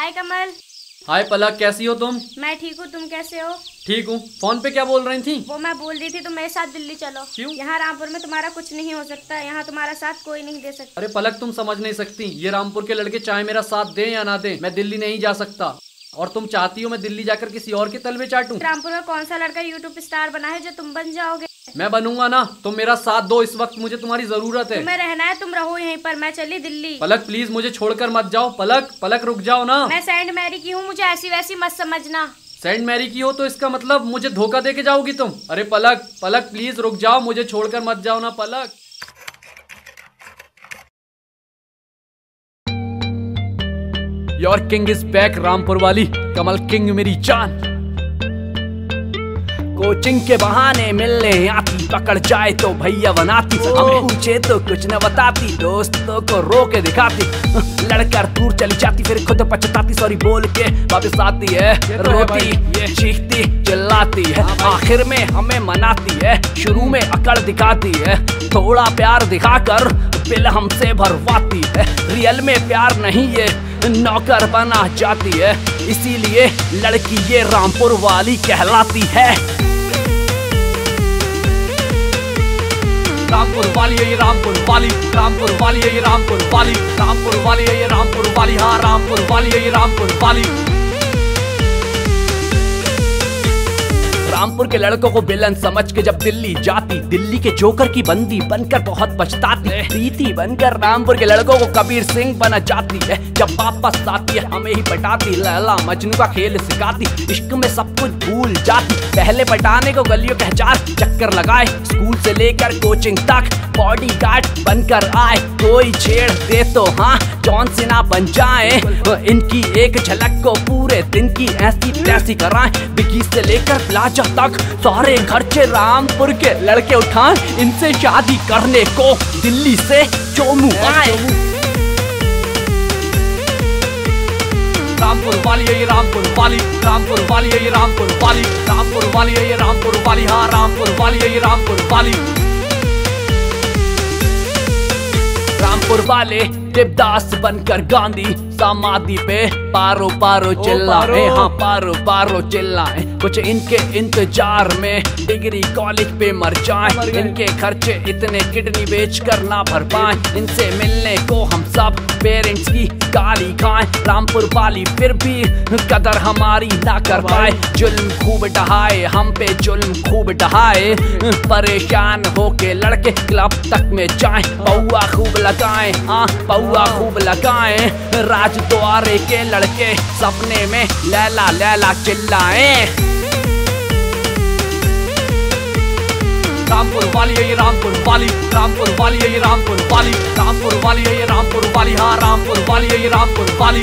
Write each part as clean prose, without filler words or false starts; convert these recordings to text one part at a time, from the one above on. हाय कमल। हाय पलक, कैसी हो तुम? मैं ठीक हूँ, तुम कैसे हो? ठीक हूँ। फोन पे क्या बोल रही थी? वो मैं बोल रही थी तुम मेरे साथ दिल्ली चलो। क्यों? यहाँ रामपुर में तुम्हारा कुछ नहीं हो सकता, यहाँ तुम्हारा साथ कोई नहीं दे सकता। अरे पलक, तुम समझ नहीं सकती, ये रामपुर के लड़के चाहे मेरा साथ दें या ना दें, मैं दिल्ली नहीं जा सकता। और तुम चाहती हो मैं दिल्ली जाकर किसी और के तलवे चाटूं? रामपुर में कौन सा लड़का यूट्यूब स्टार बना है जो तुम बन जाओगे? मैं बनूंगा ना, तुम मेरा साथ दो, इस वक्त मुझे तुम्हारी जरूरत है। तुम्हें रहना है तुम रहो यहीं पर, मैं चली दिल्ली। पलक प्लीज मुझे छोड़कर मत जाओ। पलक पलक रुक जाओ ना। मैं सेंट मैरी की हूँ, मुझे ऐसी वैसी मत समझना। सेंट मैरी की हो तो इसका मतलब मुझे धोखा दे के जाओगी तुम? अरे पलक पलक प्लीज रुक जाओ, मुझे छोड़कर मत जाओ ना Palak. Your king is back Rampur वाली, कमल किंग मेरी जान। कोचिंग के बहाने मिलने आती, पकड़ जाए तो भैया बनाती, हमें पूछे तो कुछ न बताती, दोस्तों को रो के दिखाती, लड़कर दूर चली जाती, फिर खुद पछताती, सॉरी बोल के वापस आती है, रोती चीखती चिल्लाती है, आखिर में हमें मनाती है, शुरू में अकड़ दिखाती है, थोड़ा प्यार दिखाकर बिल हमसे भरवाती है, रियल में प्यार नहीं है नौकर बना जाती है, इसीलिए लड़की ये रामपुर वाली कहलाती है। रामपुर वाली है ये रामपुर वाली, रामपुर वाली है ये रामपुर वाली, रामपुर वाली है ये रामपुर वाली, हाँ रामपुर वाली है ये रामपुर वाली। रामपुर के लड़कों को विलन समझ के जब दिल्ली जाती, दिल्ली के जोकर की बंदी बनकर बहुत पछताती, प्रीति बनकर रामपुर के लड़कों को कबीर सिंह बना जाती है, जब वापस आती है हमें ही पटाती, लैला मजनू का खेल सिखाती, इश्क में सब कुछ भूल जाती, पहले पटाने को गलियों के हजार चक्कर लगाए, स्कूल से लेकर कोचिंग तक बॉडीगार्ड बनकर आए, कोई छेड़ दे तो हाँ जॉन सिन्हा बन जाए, इनकी एक झलक को पूरे दिन की ऐसी तैसी कराए, बिकी से लेकर प्लाजा तक सारे खर्चे रामपुर के लड़के उठाएं, इनसे शादी करने को दिल्ली से चोमू आए। रामपुर वाली है ये रामपुर वाली, रामपुर वाली है ये रामपुर वाली, रामपुर वाली है ये रामपुर वाली, हाँ रामपुर वाली है ये रामपुर वाली। रामपुर वाले देवदास बनकर गांधी समाधि पे पारो पारो चिल्लाए, हाँ पारो पारो चिल्लाए, कुछ इनके इंतजार में डिग्री कॉलेज पे मर जाए, इनके खर्चे इतने किडनी बेचकर ना भर पाए, इनसे मिलने को हम सब पेरेंट्स की गाली खाए, रामपुर वाली फिर भी कदर हमारी ना कर पाए, जुल्म खूब ढहाए हम पे जुल्म खूब ढहाए, परेशान होके लड़के क्लब तक में जाए, पौआ खूब लगाए, हाँ पौआ खूब लगाए, राज द्वारे के लड़के सपने में लैला लैला चिल्लाए। रामपुर वाली है ये रामपुर वाली, रामपुर वाली है ये रामपुर वाली, रामपुर वाली है ये रामपुर वाली, हाँ रामपुर वाली है ये रामपुर वाली।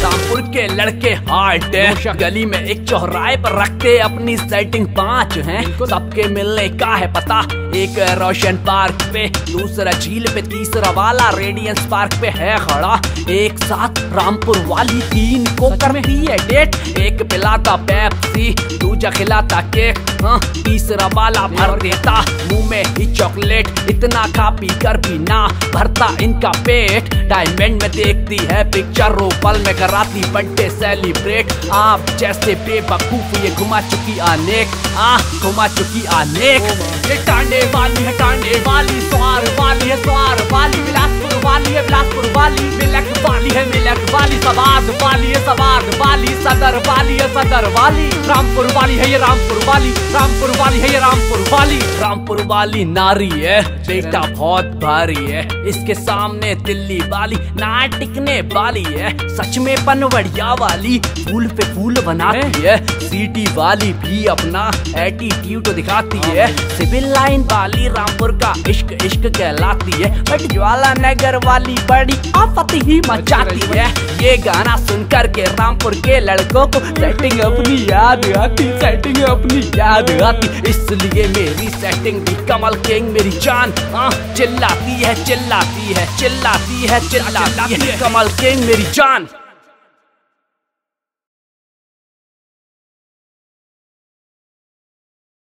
रामपुर के लड़के हार्ड है, गली में एक चौराहे पर रखते अपनी सेटिंग 5 है, सबके मिलने का है पता, एक रोशन पार्क पे, दूसरा झील पे, तीसरा वाला रेडियंस पार्क पे है खड़ा, एक साथ रामपुर वाली 3 को करती है डेट, एक पिलाता पेप्सी दूजा खिलाता केक, हाँ तीसरा वाला भर देता मुँह में ही चॉकलेट, इतना खा पी कर भी ना भरता इनका पेट, डायमंड में देखती है पिक्चर, रोपल में कराती बर्थडे सेलिब्रेट, आप जैसे बेवकूफ ये घुमा चुकी अनेक, आ घुमा चुकी अनेक। टांडे वाली है स्वार वाली, बिलासपुर वाली, मिलक वाली है मिलक वाली, सवाद वाली, सदर वाली। रामपुर वाली है ये रामपुर वाली, रामपुर वाली है ये रामपुर वाली। रामपुर वाली नारी है, बेटा बहुत भारी है, इसके सामने दिल्ली वाली ना टिकने वाली है, सच में पनवड़िया वाली फूल पे फूल बनाती है, सिटी वाली भी अपना एटीट्यूड दिखाती है, सिविल लाइन वाली रामपुर का इश्क इश्क कहलाती है, बट ज्वाला नगर वाली बड़ी आफत ही मचाती है। ये गाना सुनकर के रामपुर के लड़कों को सेटिंग अपनी याद आती, सेटिंग अपनी याद आती, इसलिए मेरी सेटिंग भी कमल किंग मेरी जान, हाँ चिल्लाती है चिल्लाती है चिल्लाती है चिल्लाती है कमल किंग मेरी जान।